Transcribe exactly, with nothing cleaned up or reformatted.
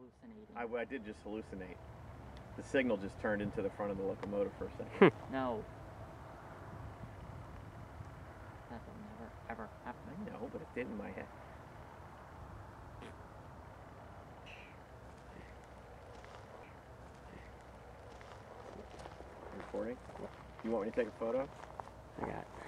hallucinating. I, I did just hallucinate. The signal just turned into the front of the locomotive for a second. No. That will never, ever happen. I know, but it did in my head. Recording? You want me to take a photo? I got it.